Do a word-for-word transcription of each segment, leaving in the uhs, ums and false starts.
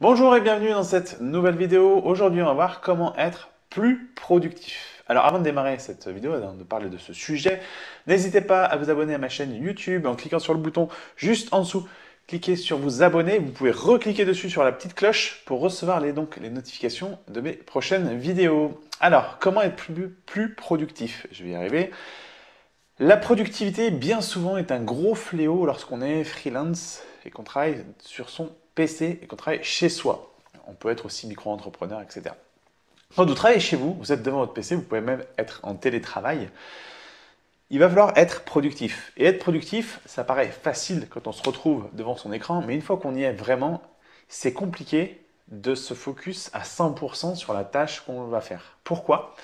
Bonjour et bienvenue dans cette nouvelle vidéo. Aujourd'hui, on va voir comment être plus productif. Alors avant de démarrer cette vidéo, de parler de ce sujet, n'hésitez pas à vous abonner à ma chaîne YouTube en cliquant sur le bouton juste en dessous. Cliquez sur vous abonner, vous pouvez recliquer dessus sur la petite cloche pour recevoir les, donc, les notifications de mes prochaines vidéos. Alors, comment être plus, plus productif? Je vais y arriver. La productivité, bien souvent, est un gros fléau lorsqu'on est freelance et qu'on travaille sur son P C et qu'on travaille chez soi. On peut être aussi micro-entrepreneur, et cetera. Quand vous travaillez chez vous, vous êtes devant votre P C, vous pouvez même être en télétravail. Il va falloir être productif. Et être productif, ça paraît facile quand on se retrouve devant son écran, mais une fois qu'on y est vraiment, c'est compliqué de se focus à cent pour cent sur la tâche qu'on va faire. Pourquoi?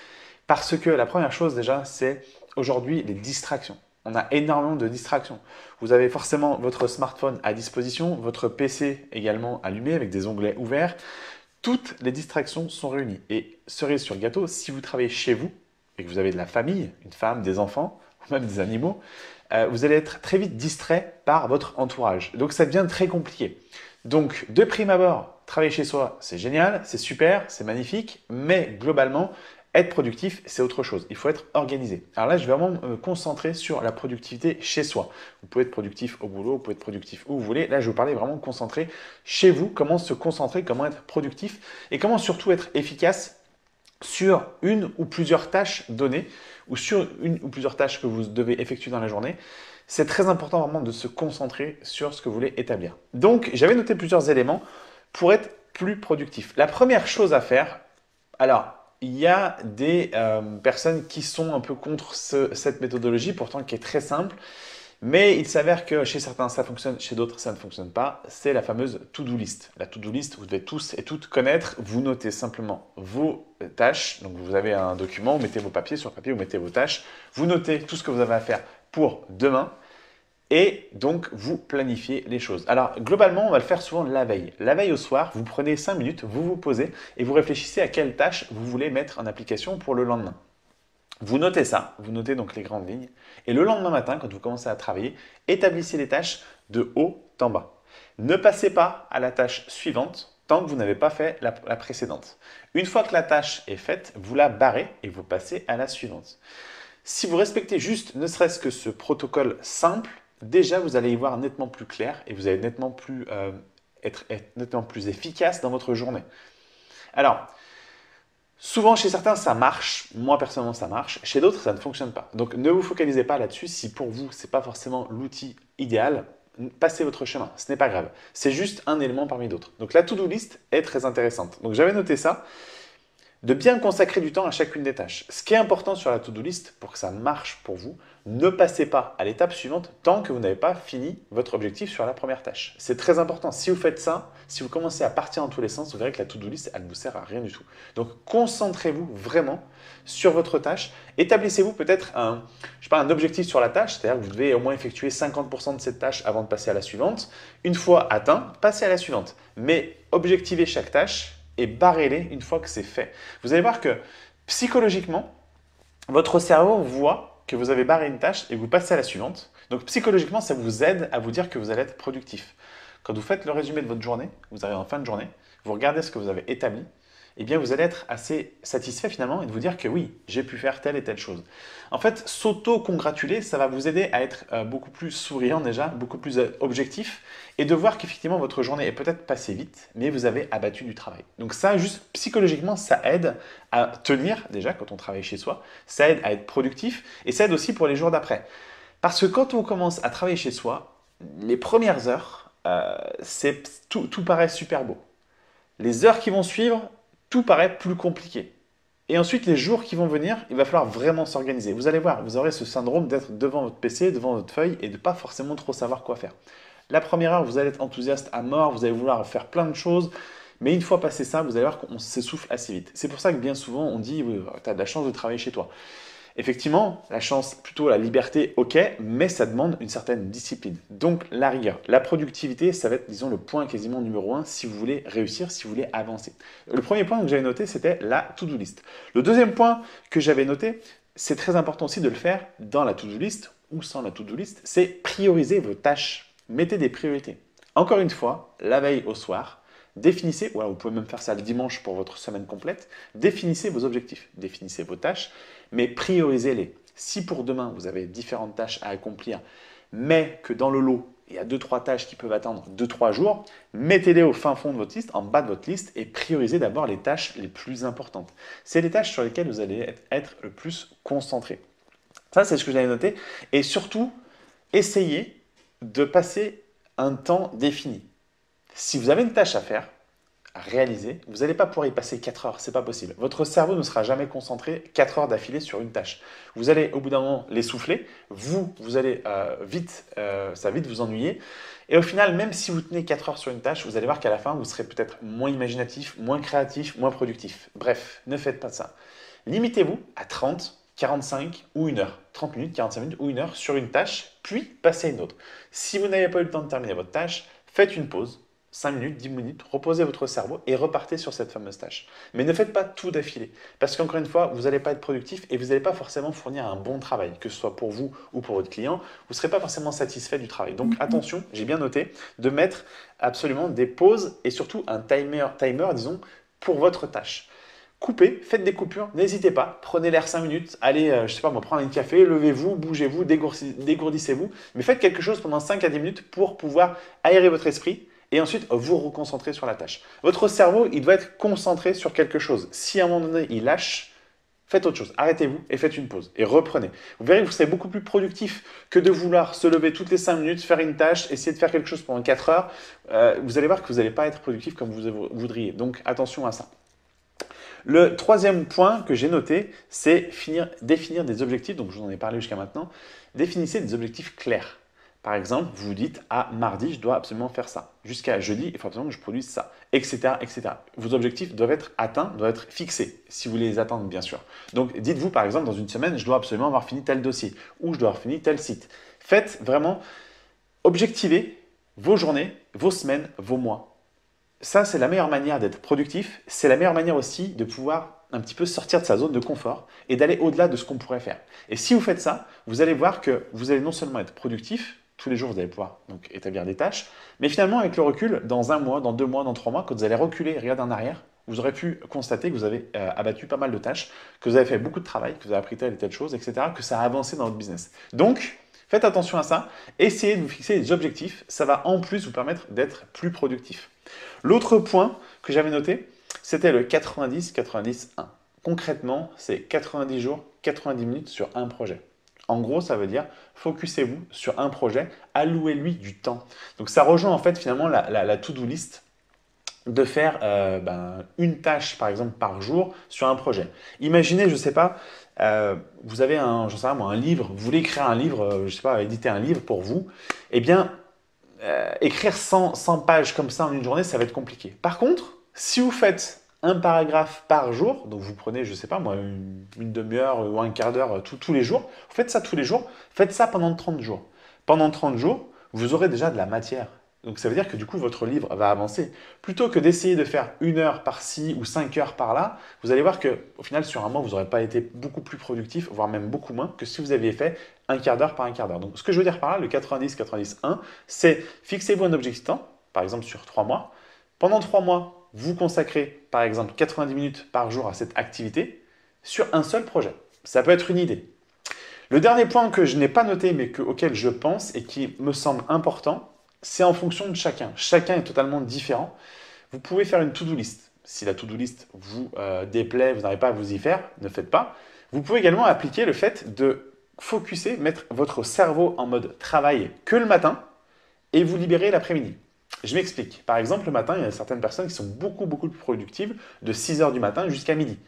Parce que la première chose déjà, c'est aujourd'hui les distractions. On a énormément de distractions. Vous avez forcément votre smartphone à disposition, votre P C également allumé avec des onglets ouverts. Toutes les distractions sont réunies. Et cerise sur le gâteau, si vous travaillez chez vous et que vous avez de la famille, une femme, des enfants, ou même des animaux, euh, vous allez être très vite distrait par votre entourage. Donc ça devient très compliqué. Donc de prime abord, travailler chez soi, c'est génial, c'est super, c'est magnifique, mais globalement, être productif, c'est autre chose. Il faut être organisé. Alors là, je vais vraiment me concentrer sur la productivité chez soi. Vous pouvez être productif au boulot, vous pouvez être productif où vous voulez. Là, je vous parlais vraiment concentrer chez vous, comment se concentrer, comment être productif et comment surtout être efficace sur une ou plusieurs tâches données ou sur une ou plusieurs tâches que vous devez effectuer dans la journée. C'est très important vraiment de se concentrer sur ce que vous voulez établir. Donc, j'avais noté plusieurs éléments pour être plus productif. La première chose à faire, alors, il y a des euh, personnes qui sont un peu contre ce, cette méthodologie, pourtant qui est très simple, mais il s'avère que chez certains ça fonctionne, chez d'autres ça ne fonctionne pas. C'est la fameuse to-do list. La to-do list, vous devez tous et toutes connaître. Vous notez simplement vos tâches. Donc vous avez un document, vous mettez vos papiers sur papier, vous mettez vos tâches. Vous notez tout ce que vous avez à faire pour demain. Et donc, vous planifiez les choses. Alors, globalement, on va le faire souvent la veille. La veille au soir, vous prenez cinq minutes, vous vous posez et vous réfléchissez à quelle tâche vous voulez mettre en application pour le lendemain. Vous notez ça, vous notez donc les grandes lignes. Et le lendemain matin, quand vous commencez à travailler, établissez les tâches de haut en bas. Ne passez pas à la tâche suivante tant que vous n'avez pas fait la, la précédente. Une fois que la tâche est faite, vous la barrez et vous passez à la suivante. Si vous respectez juste, ne serait-ce que ce protocole simple, déjà, vous allez y voir nettement plus clair et vous allez nettement plus, euh, être, être nettement plus efficace dans votre journée. Alors, souvent chez certains, ça marche. Moi, personnellement, ça marche. Chez d'autres, ça ne fonctionne pas. Donc, ne vous focalisez pas là-dessus. Si pour vous, ce n'est pas forcément l'outil idéal, passez votre chemin. Ce n'est pas grave. C'est juste un élément parmi d'autres. Donc, la to-do list est très intéressante. Donc, j'avais noté ça. De bien consacrer du temps à chacune des tâches. Ce qui est important sur la to-do list, pour que ça marche pour vous, ne passez pas à l'étape suivante tant que vous n'avez pas fini votre objectif sur la première tâche. C'est très important. Si vous faites ça, si vous commencez à partir dans tous les sens, vous verrez que la to-do list, elle ne vous sert à rien du tout. Donc, concentrez-vous vraiment sur votre tâche. Établissez-vous peut-être un, je sais pas, un objectif sur la tâche, c'est-à-dire que vous devez au moins effectuer cinquante pour cent de cette tâche avant de passer à la suivante. Une fois atteint, passez à la suivante. Mais objectivez chaque tâche et barrez-les une fois que c'est fait. Vous allez voir que psychologiquement, votre cerveau voit que vous avez barré une tâche et vous passez à la suivante. Donc psychologiquement, ça vous aide à vous dire que vous allez être productif. Quand vous faites le résumé de votre journée, vous arrivez en fin de journée, vous regardez ce que vous avez établi, eh bien vous allez être assez satisfait finalement et de vous dire que oui, j'ai pu faire telle et telle chose. En fait, s'auto-congratuler, ça va vous aider à être beaucoup plus souriant déjà, beaucoup plus objectif et de voir qu'effectivement votre journée est peut-être passée vite, mais vous avez abattu du travail. Donc ça, juste psychologiquement, ça aide à tenir déjà quand on travaille chez soi, ça aide à être productif et ça aide aussi pour les jours d'après. Parce que quand on commence à travailler chez soi, les premières heures, euh, c'est, tout, tout paraît super beau. Les heures qui vont suivre, tout paraît plus compliqué. Et ensuite, les jours qui vont venir, il va falloir vraiment s'organiser. Vous allez voir, vous aurez ce syndrome d'être devant votre P C, devant votre feuille et de ne pas forcément trop savoir quoi faire. La première heure, vous allez être enthousiaste à mort, vous allez vouloir faire plein de choses. Mais une fois passé ça, vous allez voir qu'on s'essouffle assez vite. C'est pour ça que bien souvent, on dit oui, « tu as de la chance de travailler chez toi ». Effectivement, la chance, plutôt la liberté, ok, mais ça demande une certaine discipline. Donc, la rigueur, la productivité, ça va être, disons, le point quasiment numéro un si vous voulez réussir, si vous voulez avancer. Le premier point que j'avais noté, c'était la to-do list. Le deuxième point que j'avais noté, c'est très important aussi de le faire dans la to-do list ou sans la to-do list, c'est prioriser vos tâches. Mettez des priorités. Encore une fois, la veille au soir, Définissez, ou alors vous pouvez même faire ça le dimanche pour votre semaine complète, définissez vos objectifs, définissez vos tâches, mais priorisez-les. Si pour demain, vous avez différentes tâches à accomplir, mais que dans le lot, il y a deux trois tâches qui peuvent attendre deux trois jours, mettez-les au fin fond de votre liste, en bas de votre liste, et priorisez d'abord les tâches les plus importantes. C'est les tâches sur lesquelles vous allez être le plus concentré. Ça, c'est ce que j'avais noté. Et surtout, essayez de passer un temps défini. Si vous avez une tâche à faire, à réaliser, vous n'allez pas pouvoir y passer quatre heures, c'est pas possible. Votre cerveau ne sera jamais concentré quatre heures d'affilée sur une tâche. Vous allez au bout d'un moment l'essouffler, vous, vous allez euh, vite, euh, ça va vite vous ennuyer. Et au final, même si vous tenez quatre heures sur une tâche, vous allez voir qu'à la fin, vous serez peut-être moins imaginatif, moins créatif, moins productif. Bref, ne faites pas ça. Limitez-vous à trente, quarante-cinq ou une heure, trente minutes, quarante-cinq minutes ou une heure sur une tâche, puis passez à une autre. Si vous n'avez pas eu le temps de terminer votre tâche, faites une pause. cinq minutes, dix minutes, reposez votre cerveau et repartez sur cette fameuse tâche. Mais ne faites pas tout d'affilée parce qu'encore une fois, vous n'allez pas être productif et vous n'allez pas forcément fournir un bon travail, que ce soit pour vous ou pour votre client, vous ne serez pas forcément satisfait du travail. Donc attention, j'ai bien noté de mettre absolument des pauses et surtout un timer, timer disons, pour votre tâche. Coupez, faites des coupures, n'hésitez pas, prenez l'air cinq minutes, allez, euh, je sais pas moi, prendre un café, levez-vous, bougez-vous, dégourdissez-vous, mais faites quelque chose pendant cinq à dix minutes pour pouvoir aérer votre esprit, et ensuite, vous reconcentrez sur la tâche. Votre cerveau, il doit être concentré sur quelque chose. Si à un moment donné, il lâche, faites autre chose. Arrêtez-vous et faites une pause et reprenez. Vous verrez que vous serez beaucoup plus productif que de vouloir se lever toutes les cinq minutes, faire une tâche, essayer de faire quelque chose pendant quatre heures. Euh, vous allez voir que vous n'allez pas être productif comme vous voudriez. Donc, attention à ça. Le troisième point que j'ai noté, c'est finir, définir des objectifs. Donc, je vous en ai parlé jusqu'à maintenant. Définissez des objectifs clairs. Par exemple, vous vous dites « Ah, mardi, je dois absolument faire ça. Jusqu'à jeudi, il faut absolument que je produise ça. » et cetera et cetera. Vos objectifs doivent être atteints, doivent être fixés, si vous voulez les atteindre, bien sûr. Donc, dites-vous, par exemple, dans une semaine, je dois absolument avoir fini tel dossier ou je dois avoir fini tel site. Faites vraiment objectiver vos journées, vos semaines, vos mois. Ça, c'est la meilleure manière d'être productif. C'est la meilleure manière aussi de pouvoir un petit peu sortir de sa zone de confort et d'aller au-delà de ce qu'on pourrait faire. Et si vous faites ça, vous allez voir que vous allez non seulement être productif, tous les jours, vous allez pouvoir donc établir des tâches. Mais finalement, avec le recul, dans un mois, dans deux mois, dans trois mois, quand vous allez reculer et regarder en arrière, vous aurez pu constater que vous avez euh, abattu pas mal de tâches, que vous avez fait beaucoup de travail, que vous avez appris telle et telle chose, et cetera, que ça a avancé dans votre business. Donc, faites attention à ça. Essayez de vous fixer des objectifs. Ça va en plus vous permettre d'être plus productif. L'autre point que j'avais noté, c'était le quatre-vingt-dix quatre-vingt-dix un. Concrètement, c'est quatre-vingt-dix jours, quatre-vingt-dix minutes sur un projet. En gros, ça veut dire focussez-vous sur un projet, allouez-lui du temps. Donc, ça rejoint en fait finalement la, la, la to-do list de faire euh, ben, une tâche par exemple par jour sur un projet. Imaginez, je ne sais pas, euh, vous avez un, j'en sais pas moi, un livre, vous voulez écrire un livre, euh, je sais pas, éditer un livre pour vous, eh bien, euh, écrire cent pages comme ça en une journée, ça va être compliqué. Par contre, si vous faites un paragraphe par jour, donc vous prenez, je sais pas moi, une, une demi-heure ou un quart d'heure tous les jours, vous faites ça tous les jours, faites ça pendant trente jours. Pendant trente jours, vous aurez déjà de la matière. Donc, ça veut dire que du coup, votre livre va avancer. Plutôt que d'essayer de faire une heure par-ci ou cinq heures par-là, vous allez voir qu'au final, sur un mois, vous n'aurez pas été beaucoup plus productif, voire même beaucoup moins que si vous aviez fait un quart d'heure par un quart d'heure. Donc, ce que je veux dire par là, le quatre-vingt-dix quatre-vingt-dix un, c'est fixez-vous un objectif temps, par exemple sur trois mois. Pendant trois mois, vous consacrez par exemple quatre-vingt-dix minutes par jour à cette activité sur un seul projet. Ça peut être une idée. Le dernier point que je n'ai pas noté mais que, auquel je pense et qui me semble important, c'est en fonction de chacun. Chacun est totalement différent. Vous pouvez faire une to-do list. Si la to-do list vous euh, déplaît, vous n'arrivez pas à vous y faire, ne faites pas. Vous pouvez également appliquer le fait de focuser, mettre votre cerveau en mode travail que le matin et vous libérer l'après-midi. Je m'explique. Par exemple, le matin, il y a certaines personnes qui sont beaucoup, beaucoup plus productives de six heures du matin jusqu'à midi.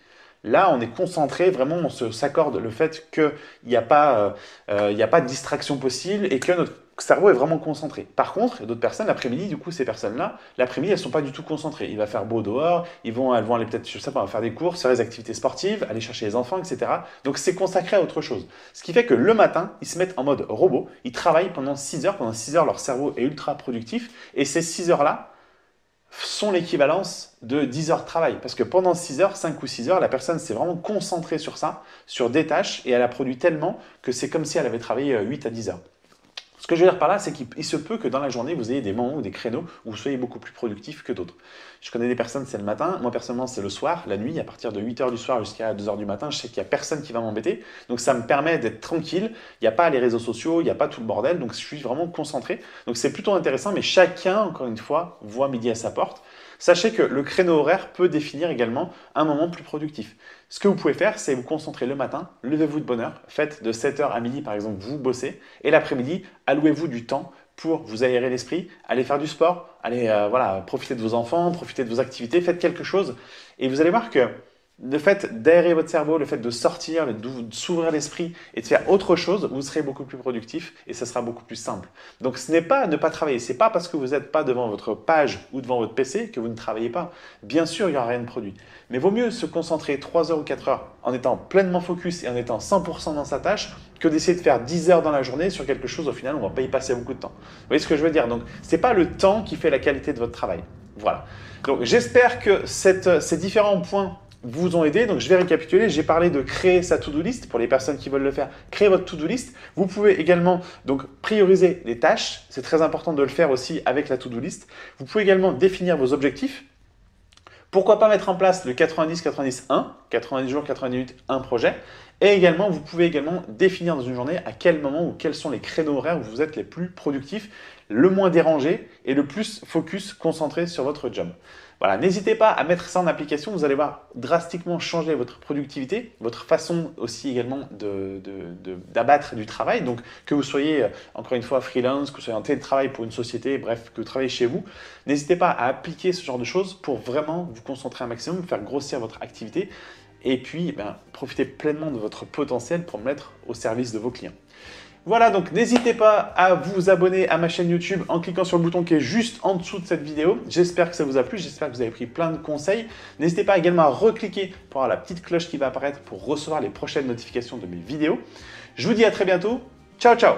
Là, on est concentré, vraiment, on s'accorde le fait qu'il n'y a pas, euh, il n'y a pas de distraction possible et que notre cerveau est vraiment concentré. Par contre, il y a d'autres personnes, l'après-midi, du coup, ces personnes-là, l'après-midi, elles ne sont pas du tout concentrées. Il va faire beau dehors, ils vont, elles vont aller peut-être, je sais pas, faire des courses, faire des activités sportives, aller chercher les enfants, et cetera. Donc, c'est consacré à autre chose. Ce qui fait que le matin, ils se mettent en mode robot, ils travaillent pendant six heures. Pendant six heures, leur cerveau est ultra productif et ces six heures-là sont l'équivalence de dix heures de travail. Parce que pendant six heures, cinq ou six heures, la personne s'est vraiment concentrée sur ça, sur des tâches et elle a produit tellement que c'est comme si elle avait travaillé huit à dix heures. Ce que je veux dire par là, c'est qu'il se peut que dans la journée, vous ayez des moments ou des créneaux où vous soyez beaucoup plus productif que d'autres. Je connais des personnes, c'est le matin. Moi, personnellement, c'est le soir, la nuit. À partir de huit heures du soir jusqu'à deux heures du matin, je sais qu'il n'y a personne qui va m'embêter. Donc, ça me permet d'être tranquille. Il n'y a pas les réseaux sociaux, il n'y a pas tout le bordel. Donc, je suis vraiment concentré. Donc, c'est plutôt intéressant. Mais chacun, encore une fois, voit midi à sa porte. Sachez que le créneau horaire peut définir également un moment plus productif. Ce que vous pouvez faire, c'est vous concentrer le matin, levez-vous de bonne heure, faites de sept heures à midi par exemple, vous bossez, et l'après-midi, allouez-vous du temps pour vous aérer l'esprit, aller faire du sport, aller euh, voilà, profiter de vos enfants, profiter de vos activités, faites quelque chose. Et vous allez voir que le fait d'aérer votre cerveau, le fait de sortir, de s'ouvrir l'esprit et de faire autre chose, vous serez beaucoup plus productif et ça sera beaucoup plus simple. Donc ce n'est pas ne pas travailler, ce n'est pas parce que vous n'êtes pas devant votre page ou devant votre P C que vous ne travaillez pas. Bien sûr, il n'y aura rien de produit. Mais vaut mieux se concentrer trois heures ou quatre heures en étant pleinement focus et en étant cent pour cent dans sa tâche que d'essayer de faire dix heures dans la journée sur quelque chose, au final, on ne va pas y passer beaucoup de temps. Vous voyez ce que je veux dire? Donc ce n'est pas le temps qui fait la qualité de votre travail. Voilà. Donc j'espère que cette, ces différents points vous ont aidé. Donc, je vais récapituler. J'ai parlé de créer sa to-do list pour les personnes qui veulent le faire. Créer votre to-do list. Vous pouvez également donc prioriser les tâches. C'est très important de le faire aussi avec la to-do list. Vous pouvez également définir vos objectifs. Pourquoi pas mettre en place le quatre-vingt-dix quatre-vingt-dix un, quatre-vingt-dix jours, quatre-vingt-dix minutes, un projet. Et également, vous pouvez également définir dans une journée à quel moment ou quels sont les créneaux horaires où vous êtes les plus productifs, le moins dérangés et le plus focus, concentré sur votre job. Voilà, n'hésitez pas à mettre ça en application, vous allez voir drastiquement changer votre productivité, votre façon aussi également de, de, de, d'abattre du travail. Donc, que vous soyez, encore une fois, freelance, que vous soyez en télétravail pour une société, bref, que vous travaillez chez vous, n'hésitez pas à appliquer ce genre de choses pour vraiment vous concentrer un maximum, faire grossir votre activité et puis ben, profiter pleinement de votre potentiel pour mettre au service de vos clients. Voilà, donc n'hésitez pas à vous abonner à ma chaîne YouTube en cliquant sur le bouton qui est juste en dessous de cette vidéo. J'espère que ça vous a plu, j'espère que vous avez pris plein de conseils. N'hésitez pas également à recliquer pour avoir la petite cloche qui va apparaître pour recevoir les prochaines notifications de mes vidéos. Je vous dis à très bientôt. Ciao, ciao!